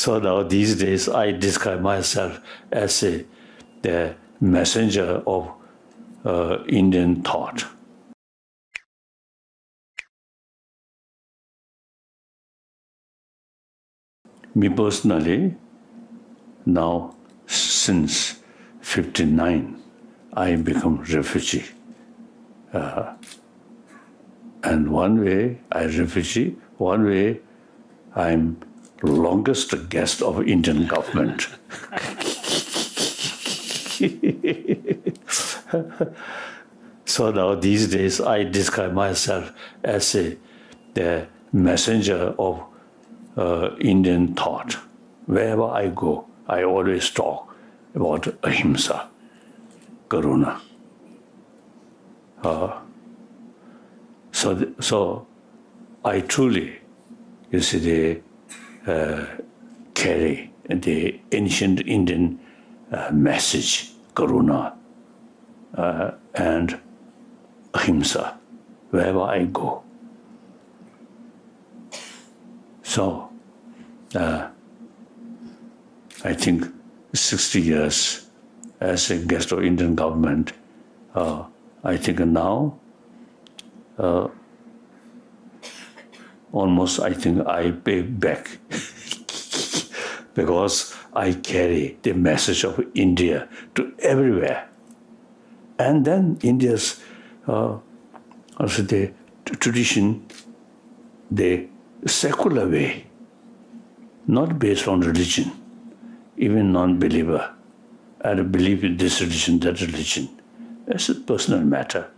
So now these days I describe myself as the messenger of Indian thought. Me personally, now since 1959, I become refugee. And one way I'm refugee, one way I'm longest guest of Indian government. So now these days I describe myself as the messenger of Indian thought. Wherever I go, I always talk about ahimsa, karuna. So I truly, you see, carry the ancient Indian message, karuna, and ahimsa, wherever I go. So, I think 60 years as a guest of Indian government, I think now, almost I think I pay back because I carry the message of India to everywhere. And then India's also the tradition, they secular way, not based on religion, even non-believer. I believe in this religion, that religion. It's a personal matter.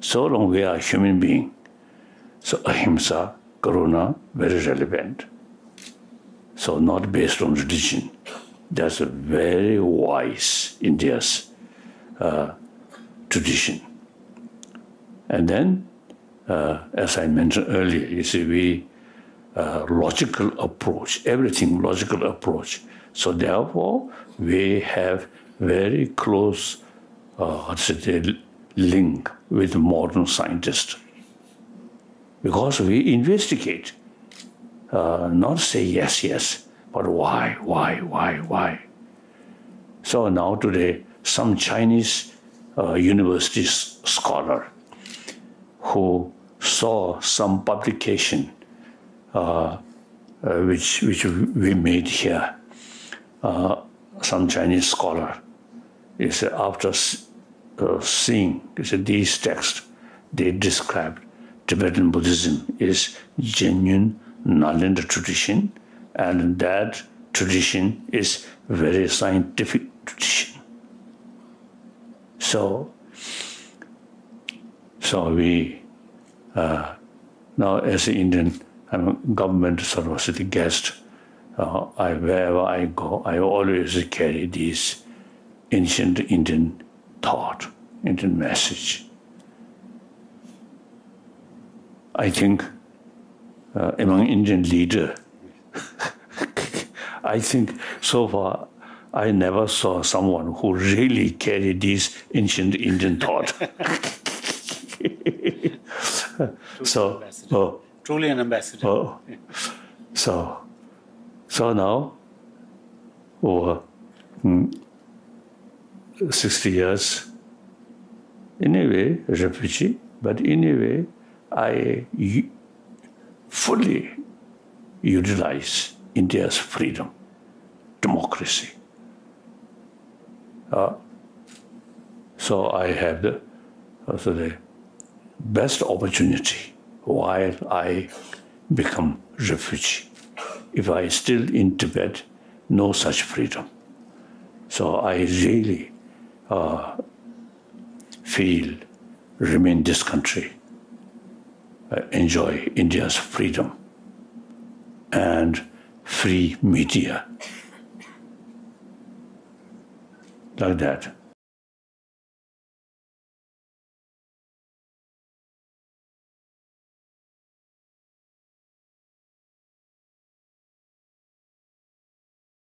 So long we are human being. So ahimsa, karuna, very relevant. So not based on religion. That's a very wise India's tradition. And then, as I mentioned earlier, you see, we logical approach, everything logical approach. So therefore, we have very close link with modern scientists because we investigate, not say yes, yes, but why? So now today, some Chinese university scholar who saw some publication which we made here. Some Chinese scholar, he said, after seeing these texts, they described Tibetan Buddhism is genuine Nalanda tradition, and that tradition is very scientific tradition. So we now as an Indian. I'm a government university guest. Wherever I go, I always carry this ancient Indian thought, Indian message. I think among Indian leaders, I think so far I never saw someone who really carried this ancient Indian thought. So. Truly an ambassador. Oh. So now, over 60 years, in a way, refugee, but in a way, I fully utilize India's freedom, democracy. So I have the best opportunity while I become refugee. If I still in Tibet, no such freedom. So I really feel, remain this country, enjoy India's freedom and free media. Like that.